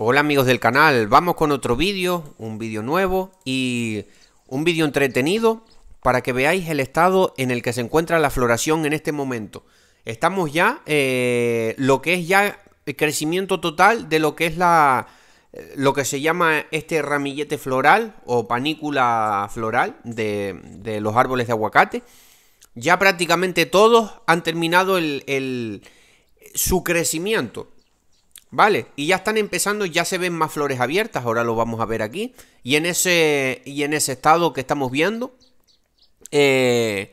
Hola amigos del canal, vamos con otro vídeo, un vídeo nuevo y un vídeo entretenido para que veáis el estado en el que se encuentra la floración en este momento. Estamos ya, lo que es ya el crecimiento total de lo que es lo que se llama este ramillete floral o panícula floral de los árboles de aguacate. Ya prácticamente todos han terminado su crecimiento, ¿vale? Y ya están empezando, ya se ven más flores abiertas, ahora lo vamos a ver aquí. Y en ese estado que estamos viendo, es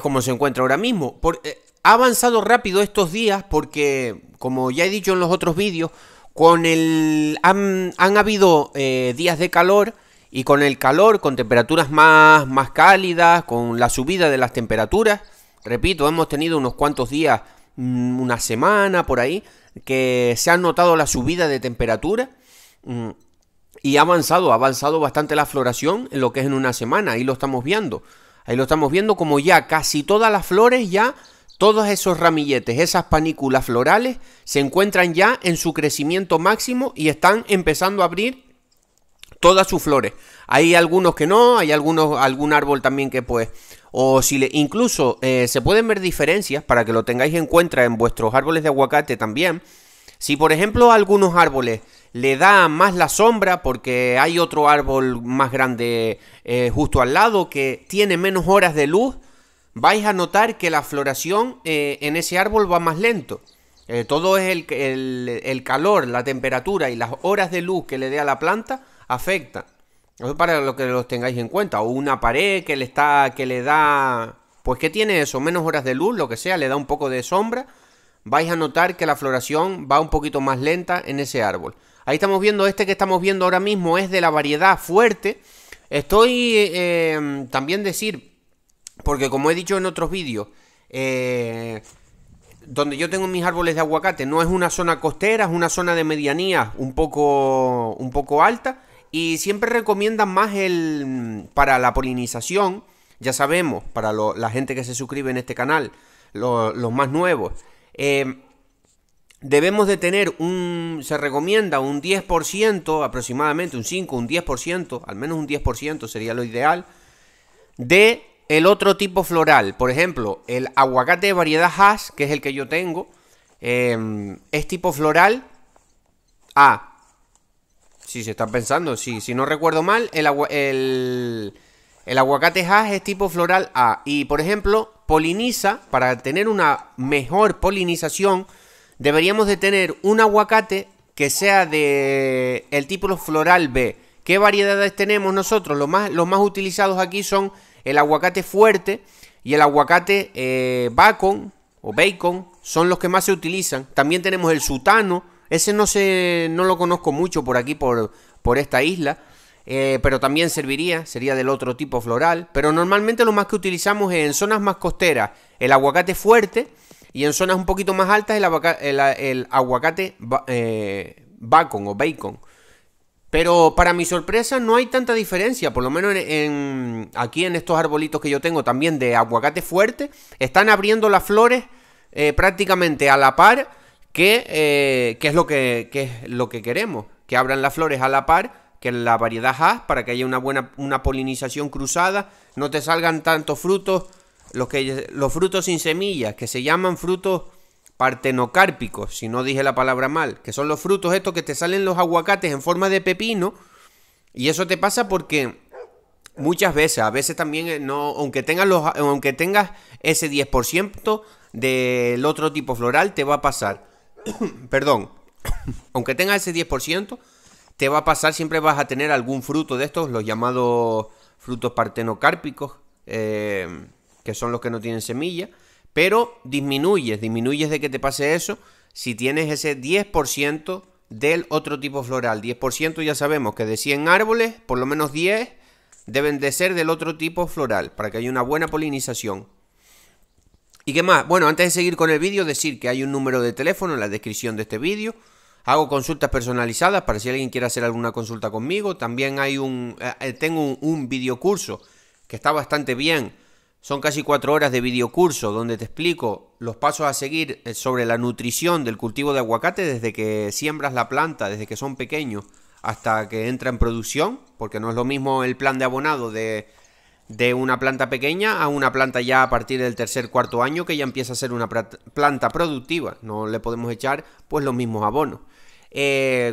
como se encuentra ahora mismo. Ha avanzado rápido estos días porque, como ya he dicho en los otros vídeos, han habido días de calor. Y con el calor, con temperaturas más cálidas, con la subida de las temperaturas, repito, hemos tenido unos cuantos días, una semana por ahí, que se han notado la subida de temperatura y ha avanzado bastante la floración en lo que es en una semana. Ahí lo estamos viendo, como ya casi todas las flores, ya todos esos ramilletes, esas panículas florales se encuentran ya en su crecimiento máximo y están empezando a abrir todas sus flores. Hay algunos que no, hay algún árbol también que pues, incluso se pueden ver diferencias para que lo tengáis en cuenta en vuestros árboles de aguacate también. Si por ejemplo a algunos árboles le da más la sombra porque hay otro árbol más grande justo al lado que tiene menos horas de luz, vais a notar que la floración en ese árbol va más lento. Todo es el calor, la temperatura y las horas de luz que le dé a la planta afecta. Eso es para lo que los tengáis en cuenta. O una pared que le da, pues que tiene eso, menos horas de luz, lo que sea, le da un poco de sombra. Vais a notar que la floración va un poquito más lenta en ese árbol. Ahí estamos viendo, este que estamos viendo ahora mismo es de la variedad fuerte. Estoy también decir, porque como he dicho en otros vídeos, donde yo tengo mis árboles de aguacate no es una zona costera, es una zona de medianía un poco alta. Y siempre recomiendan más para la polinización, ya sabemos, para la gente que se suscribe en este canal, los más nuevos. Debemos de tener se recomienda un 10% aproximadamente, un 5, un 10%, al menos un 10% sería lo ideal, de el otro tipo floral. Por ejemplo, el aguacate de variedad Hass, que es el que yo tengo, es tipo floral A. Si se está pensando, si no recuerdo mal, el aguacate Hass es tipo floral A. Y por ejemplo, poliniza, para tener una mejor polinización, deberíamos de tener un aguacate que sea de el tipo floral B. ¿Qué variedades tenemos nosotros? Los más utilizados aquí son el aguacate fuerte y el aguacate bacon, son los que más se utilizan. También tenemos el sutano. Ese no lo conozco mucho por aquí, por esta isla, pero también sería del otro tipo floral. Pero normalmente lo más que utilizamos es en zonas más costeras el aguacate fuerte y en zonas un poquito más altas el aguacate bacon. Pero para mi sorpresa no hay tanta diferencia, por lo menos aquí en estos arbolitos que yo tengo también de aguacate fuerte, están abriendo las flores prácticamente a la par. Que es lo que queremos, que abran las flores a la par que la variedad Hass, para que haya una polinización cruzada, no te salgan tantos frutos, los frutos sin semillas, que se llaman frutos partenocárpicos, si no dije la palabra mal, que son los frutos estos que te salen los aguacates en forma de pepino. Y eso te pasa porque muchas veces, a veces también, no, aunque tengas ese 10% del otro tipo floral, te va a pasar. Perdón, aunque tengas ese 10%, te va a pasar, siempre vas a tener algún fruto de estos, los llamados frutos partenocárpicos, que son los que no tienen semilla, pero disminuyes de que te pase eso si tienes ese 10% del otro tipo floral. 10% ya sabemos que de 100 árboles, por lo menos 10 deben de ser del otro tipo floral, para que haya una buena polinización. ¿Y qué más? Bueno, antes de seguir con el vídeo, decir que hay un número de teléfono en la descripción de este vídeo. Hago consultas personalizadas para si alguien quiere hacer alguna consulta conmigo. También tengo un videocurso que está bastante bien Son casi 4 horas de videocurso donde te explico los pasos a seguir sobre la nutrición del cultivo de aguacate desde que siembras la planta, desde que son pequeños hasta que entra en producción, porque no es lo mismo el plan de abonado de una planta pequeña a una planta ya a partir del tercer, cuarto año, que ya empieza a ser una planta productiva. No le podemos echar pues los mismos abonos.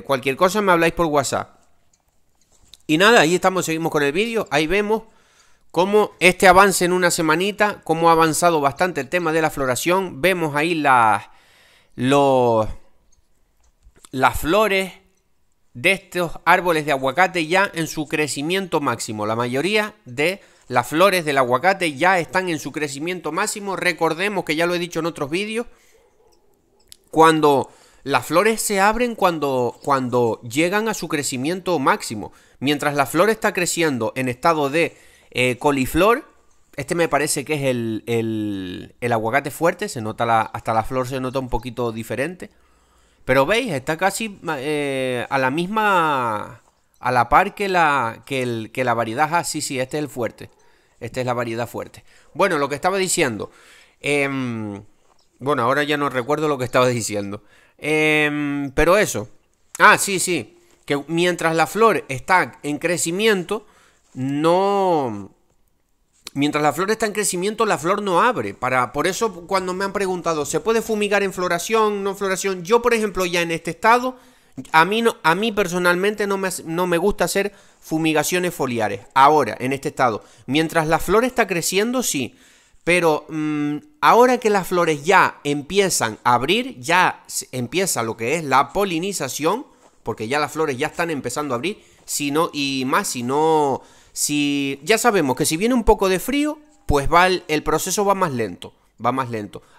Cualquier cosa me habláis por WhatsApp. Y nada, ahí estamos, seguimos con el vídeo. Ahí vemos cómo este avance en una semanita, cómo ha avanzado bastante el tema de la floración. Vemos ahí las flores de estos árboles de aguacate ya en su crecimiento máximo. La mayoría de las flores del aguacate ya están en su crecimiento máximo. Recordemos que ya lo he dicho en otros vídeos, cuando las flores se abren cuando llegan a su crecimiento máximo. Mientras la flor está creciendo en estado de coliflor, este me parece que es el aguacate fuerte, se nota hasta la flor se nota un poquito diferente. Pero veis, está casi a la par que la variedad. Ah, sí, este es el fuerte. Esta es la variedad fuerte. Bueno, lo que estaba diciendo. Bueno, ahora ya no recuerdo lo que estaba diciendo. Pero eso. Ah, sí. Que mientras la flor está en crecimiento, no... Mientras la flor está en crecimiento, la flor no abre. Por eso cuando me han preguntado, ¿se puede fumigar en floración, no en floración? Yo, por ejemplo, ya en este estado, a mí personalmente no me gusta hacer fumigaciones foliares. Ahora, en este estado, mientras la flor está creciendo, sí. Pero ahora que las flores ya empiezan a abrir, ya empieza lo que es la polinización, porque ya las flores ya están empezando a abrir, ya sabemos que si viene un poco de frío, pues el proceso va más lento.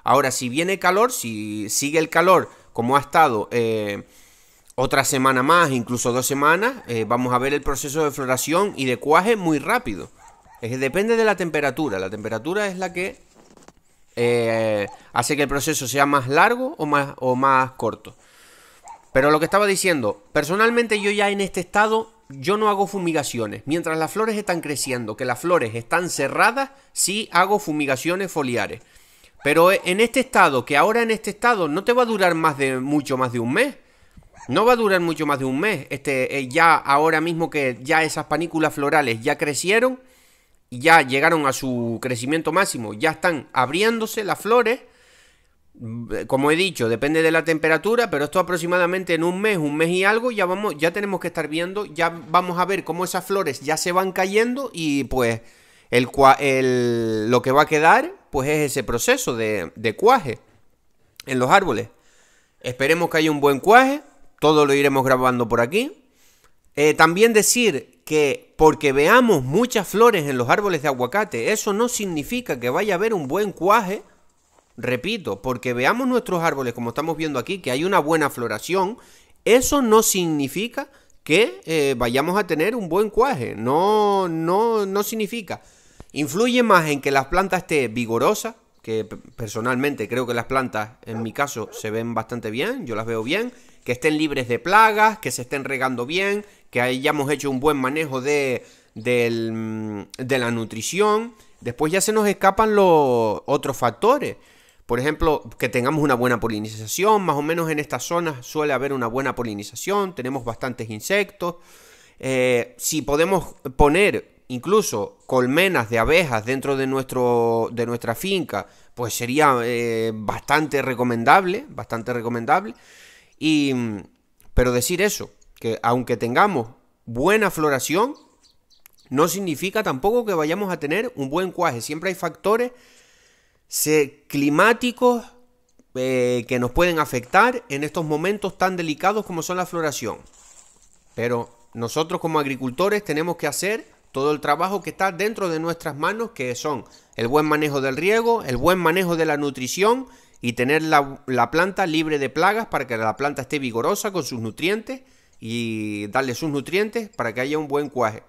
Ahora, si viene calor, si sigue el calor como ha estado otra semana más, incluso 2 semanas, vamos a ver el proceso de floración y de cuaje muy rápido. Depende de la temperatura. La temperatura es la que hace que el proceso sea más largo o más corto. Pero lo que estaba diciendo, personalmente yo ya en este estado, yo no hago fumigaciones. Mientras las flores están creciendo, que las flores están cerradas, sí hago fumigaciones foliares. Pero en este estado, que ahora en este estado no te va a durar mucho más de un mes. No va a durar mucho más de un mes. Ya ahora mismo que ya esas panículas florales ya crecieron, ya llegaron a su crecimiento máximo, ya están abriéndose las flores. Como he dicho, depende de la temperatura, pero esto aproximadamente en un mes y algo, ya tenemos que estar viendo, ya vamos a ver cómo esas flores ya se van cayendo y pues lo que va a quedar pues es ese proceso de cuaje en los árboles. Esperemos que haya un buen cuaje, todo lo iremos grabando por aquí. También decir que porque veamos muchas flores en los árboles de aguacate, eso no significa que vaya a haber un buen cuaje. Repito, porque veamos nuestros árboles como estamos viendo aquí, que hay una buena floración, eso no significa que vayamos a tener un buen cuaje. No significa. Influye más en que las plantas estén vigorosas, que personalmente creo que las plantas, en mi caso, se ven bastante bien, yo las veo bien, que estén libres de plagas, que se estén regando bien, que hayamos hecho un buen manejo de la nutrición. Después ya se nos escapan los otros factores. Por ejemplo, que tengamos una buena polinización, más o menos en estas zonas suele haber una buena polinización, tenemos bastantes insectos. Si podemos poner incluso colmenas de abejas dentro de nuestra finca, pues sería bastante recomendable. Pero decir eso, que aunque tengamos buena floración, no significa tampoco que vayamos a tener un buen cuaje. Siempre hay factores climáticos que nos pueden afectar en estos momentos tan delicados como son la floración. Pero nosotros como agricultores tenemos que hacer todo el trabajo que está dentro de nuestras manos, que son el buen manejo del riego, el buen manejo de la nutrición y tener la planta libre de plagas para que la planta esté vigorosa con sus nutrientes y darle sus nutrientes para que haya un buen cuaje.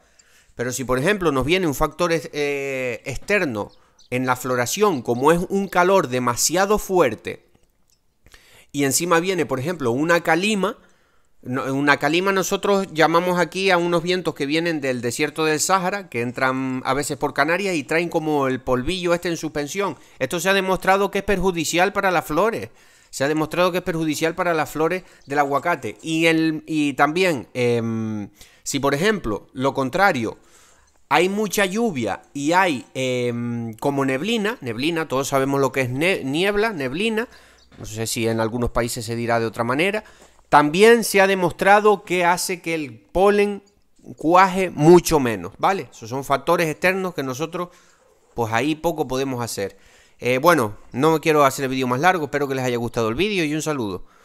Pero si por ejemplo nos viene un factor externo en la floración, como es un calor demasiado fuerte, y encima viene por ejemplo una calima, Una calima nosotros llamamos aquí a unos vientos que vienen del desierto del Sáhara, que entran a veces por Canarias y traen como el polvillo este en suspensión. Esto se ha demostrado que es perjudicial para las flores. Se ha demostrado que es perjudicial para las flores del aguacate. Y también, si por ejemplo, lo contrario, hay mucha lluvia y hay como neblina, todos sabemos lo que es niebla, neblina, no sé si en algunos países se dirá de otra manera, también se ha demostrado que hace que el polen cuaje mucho menos, ¿vale? Esos son factores externos que nosotros, pues ahí poco podemos hacer. Bueno, no quiero hacer el vídeo más largo, espero que les haya gustado el vídeo y un saludo.